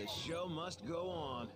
The show must go on.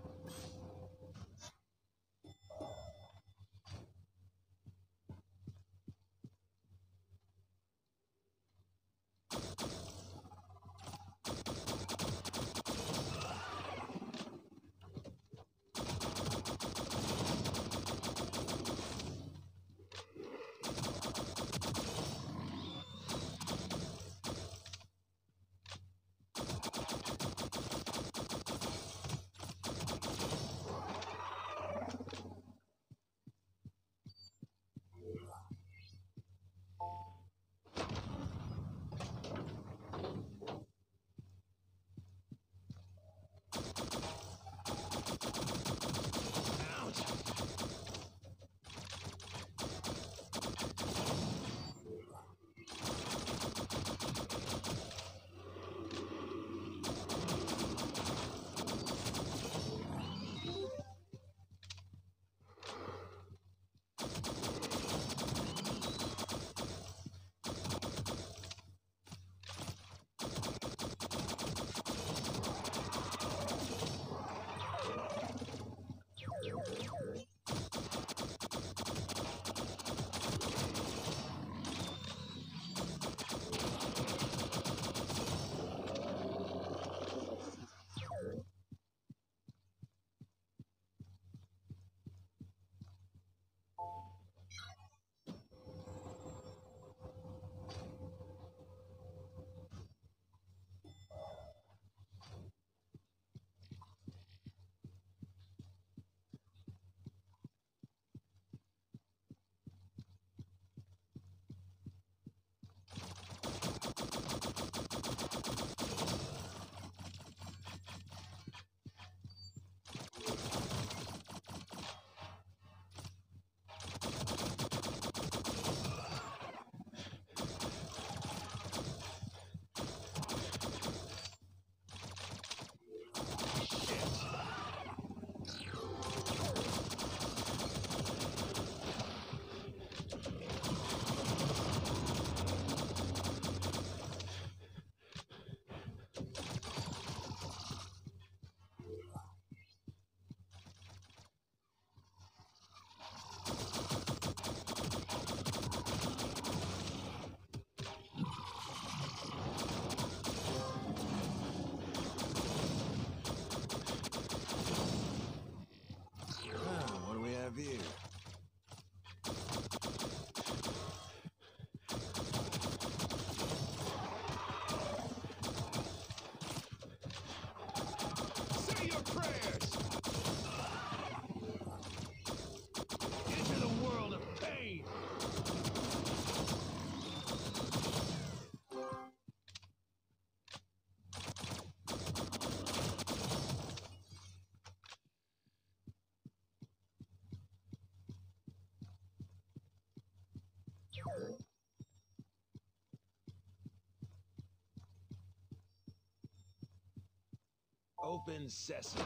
Open sesame.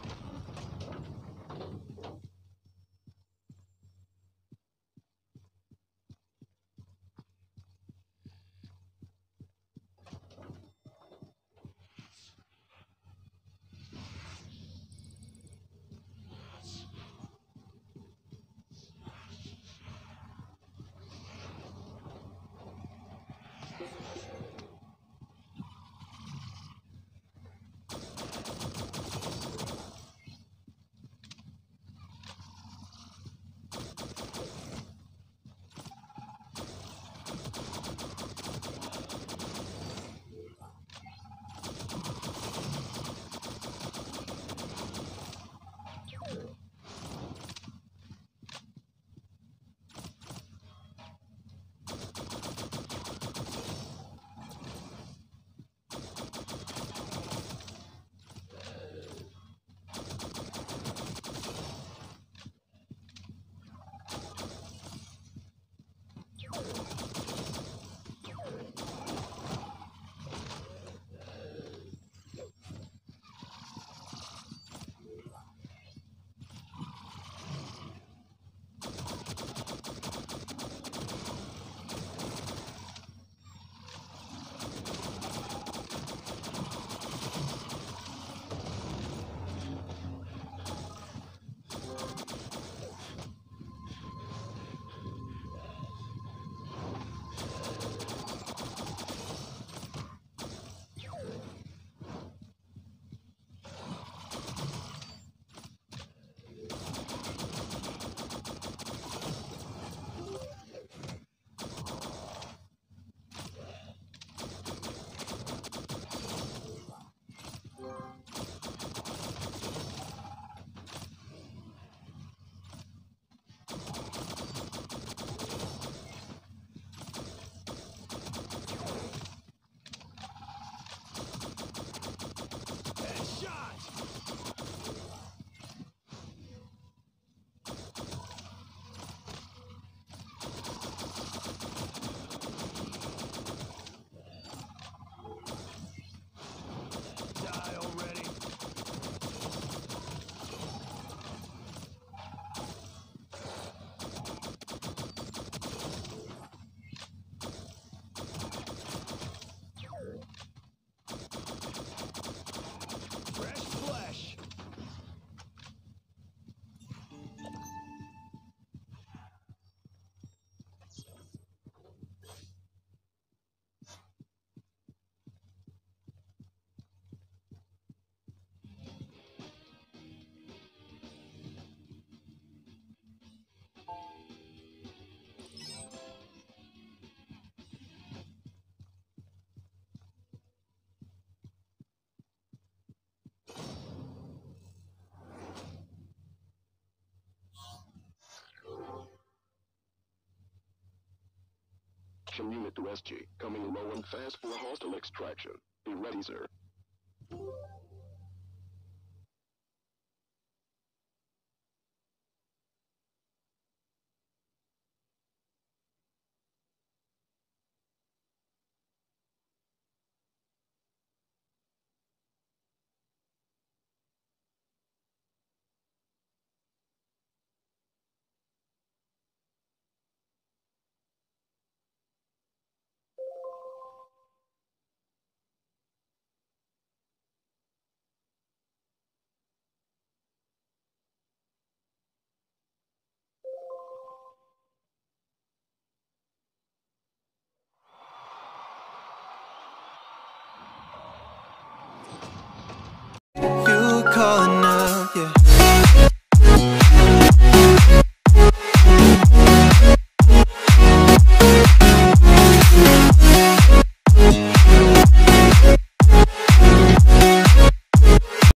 Extraction unit to SG. Coming low and fast for hostile extraction. Be ready, sir.